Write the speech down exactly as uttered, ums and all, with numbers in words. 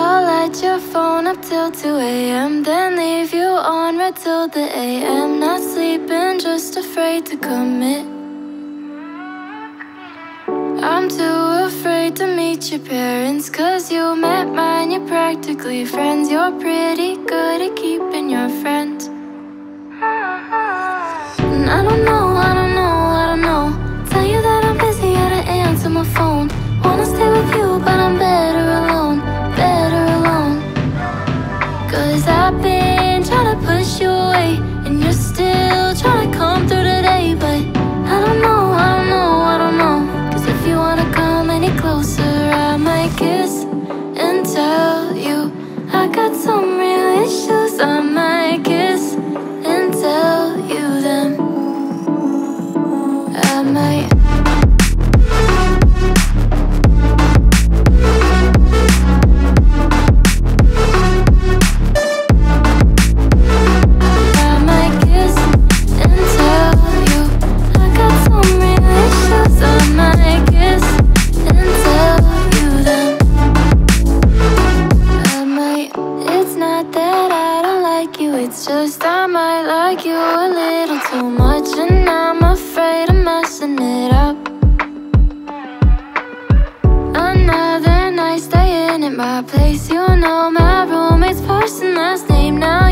I'll light your phone up till two A M then leave you on red till the A M Not sleeping, just afraid to commit. I'm too afraid to meet your parents, cause you met mine, you're practically friends. You're pretty good at keeping your friends. And I don't know, I don't know, I don't know. Tell you that I'm busy, I don't answer my phone. Wanna stay with you, but I'm better alone. Better alone. Cause I've been trying to push you away, and you're still trying to come through today. But I don't know, I don't know, I don't know. Cause if you wanna come any closer, I might kiss and tell you I got some real issues. I might kiss and tell you them I might. It's just I might like you a little too much, and I'm afraid of messing it up. Another night staying at my place, you know my roommate's first and last name now.